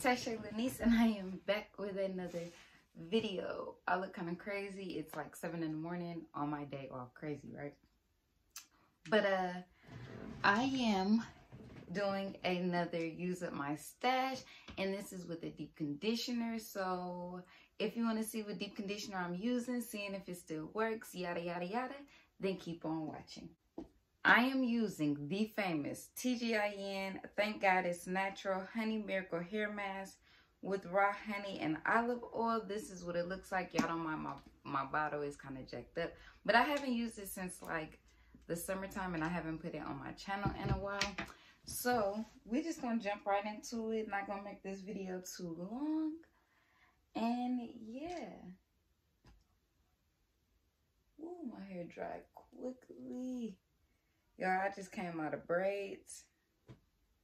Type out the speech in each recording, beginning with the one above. Tashay Leniece, and I am back with another video. I look kind of crazy. It's like 7 in the morning on my day off. Crazy, right? But I am doing another use up my stash, and this is with a deep conditioner. So if you want to see what deep conditioner I'm using, seeing if it still works, yada yada yada, then keep on watching. I am using the famous TGIN, Thank God It's Natural Honey Miracle Hair Mask with raw honey and olive oil. This is what it looks like. Y'all don't mind my bottle is kind of jacked up. But I haven't used it since like the summertime, and I haven't put it on my channel in a while. So we're just going to jump right into it. Not going to make this video too long. And yeah. Ooh, my hair dried quickly. Y'all, I just came out of braids.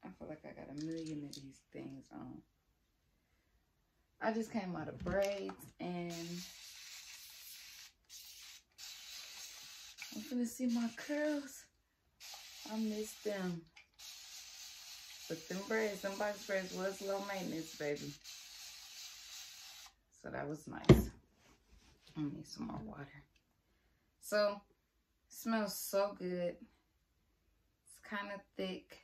I feel like I got a million of these things on. I just came out of braids, and I'm finna see my curls. I miss them. But them braids, them box braids was low maintenance, baby. So that was nice. I need some more water. So, it smells so good. Kind of thick.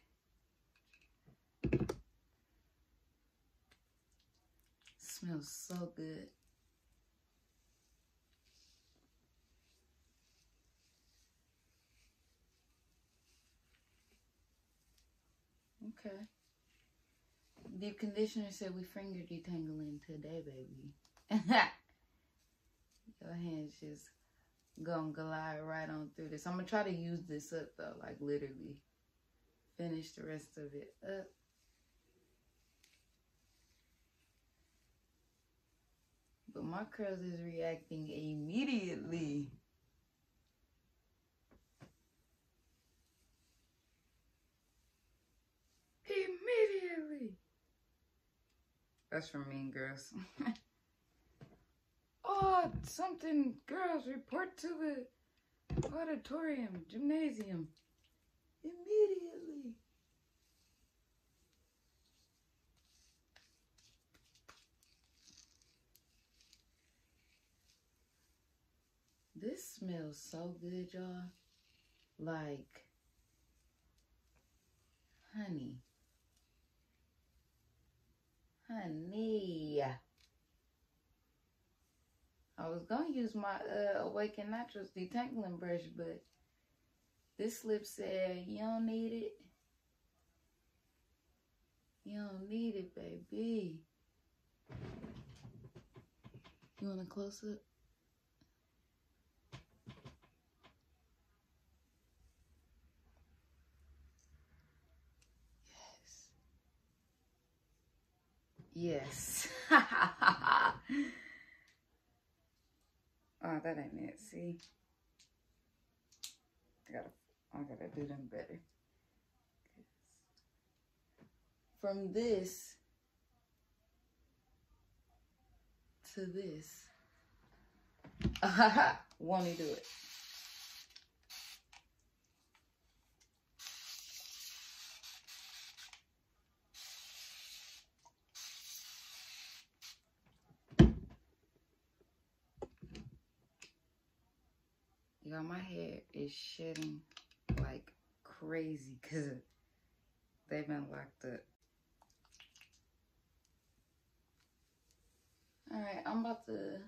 Smells so good. Okay. The conditioner said we finger detangling today, baby. Your hands just gonna glide right on through this. I'm gonna try to use this up though, like literally. Finish the rest of it up. But my curls is reacting immediately. Immediately. That's from Mean Girls. Oh, something, girls, report to the auditorium, gymnasium. Immediately. This smells so good, y'all. Like honey. Honey. I was going to use my Awaken Naturals detangling brush, but this slip said, you don't need it. You don't need it, baby. You want a close-up? Yes. Yes. Oh, that ain't it. See? I gotta do them better. From this to this, won't he do it? Y'all, my hair is shedding like crazy because they've been locked up. All right, I'm about to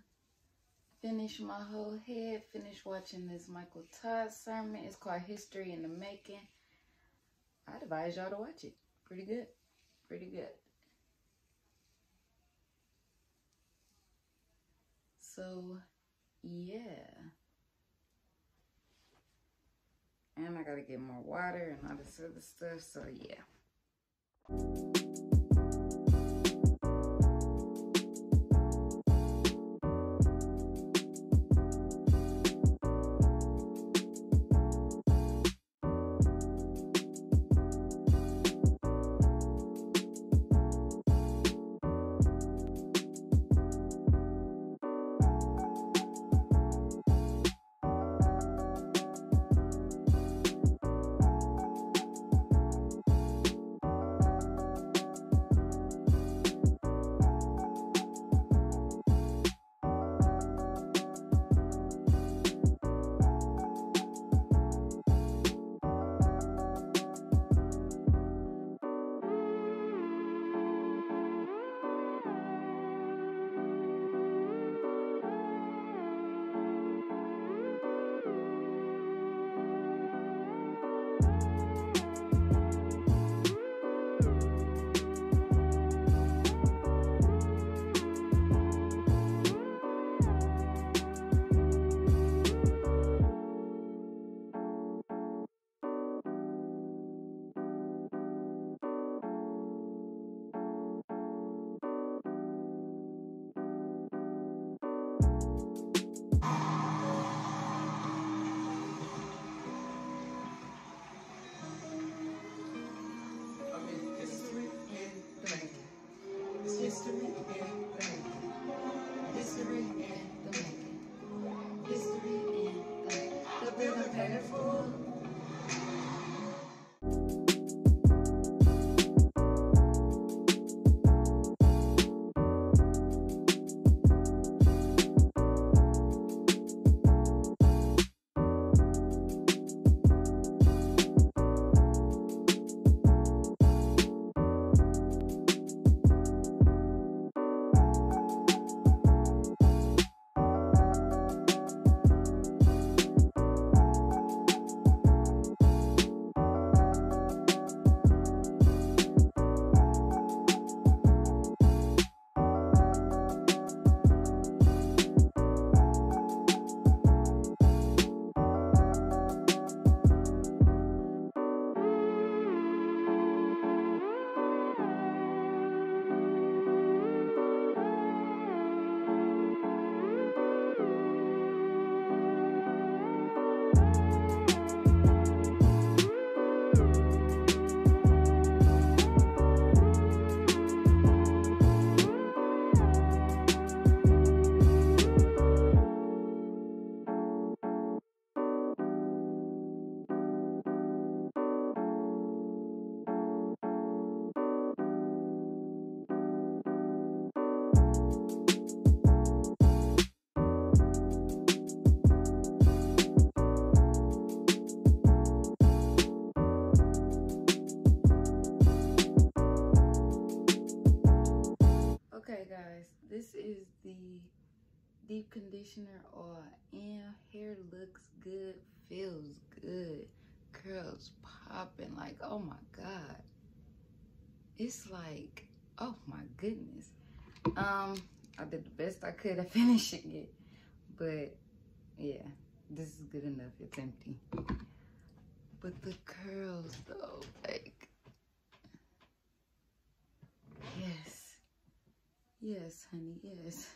finish my whole head, finish watching this Michael Todd sermon. It's called History in the Making. I advise y'all to watch it. Pretty good. Pretty good. So, yeah. And I gotta get more water and all this other stuff, so yeah. Okay guys, this is the deep conditioner all in. Hair looks good, feels good, curls popping, like oh my god, it's like oh my goodness. I did the best I could at finishing it, but yeah, this is good enough. It's empty, but the curls though, like yes. Yes, honey, yes.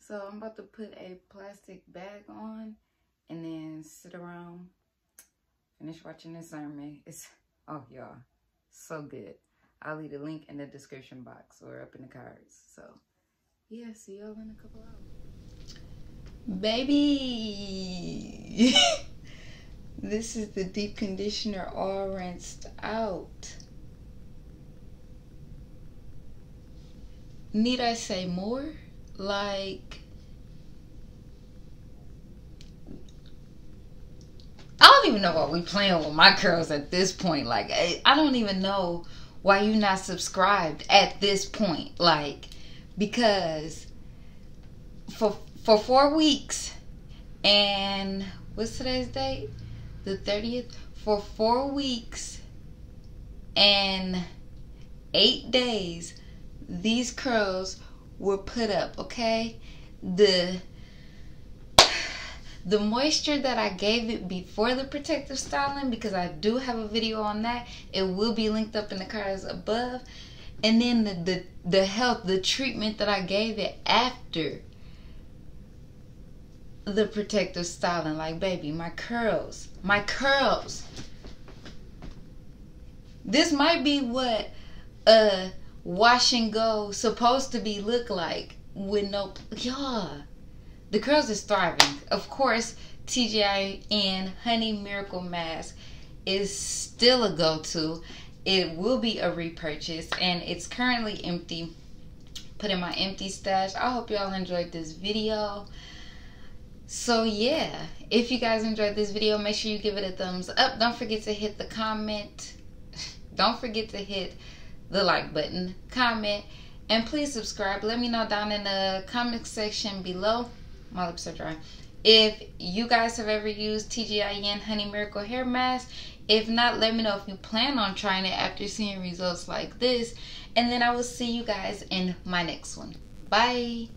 So I'm about to put a plastic bag on and then sit around, finish watching the sermon. It's, oh, y'all, so good. I'll leave the link in the description box or up in the cards. So, yeah, see y'all in a couple hours. Baby! This is the deep conditioner all rinsed out. Need I say more? Like, I don't even know why we playing with my curls at this point. Like, I don't even know why you not subscribed at this point. Like, because for 4 weeks, and what's today's date? The 30th. For 4 weeks and 8 days, these curls were put up, okay? The moisture that I gave it before the protective styling, because I do have a video on that, it will be linked up in the cards above. And then the health, the treatment that I gave it after the protective styling. Like, baby, my curls. This might be what, wash and go supposed to be look like with no, yeah. The curls is thriving. Of course, TGIN Honey Miracle Mask is still a go-to. It will be a repurchase and it's currently empty. Put in my empty stash. I hope y'all enjoyed this video. So yeah, if you guys enjoyed this video, make sure you give it a thumbs up. Don't forget to hit the comment. Don't forget to hit the like button, comment, and please subscribe. Let me know down in the comment section below, my lips are dry, if you guys have ever used TGIN Honey Miracle Hair Mask. If not, let me know if you plan on trying it after seeing results like this, and then I will see you guys in my next one. Bye.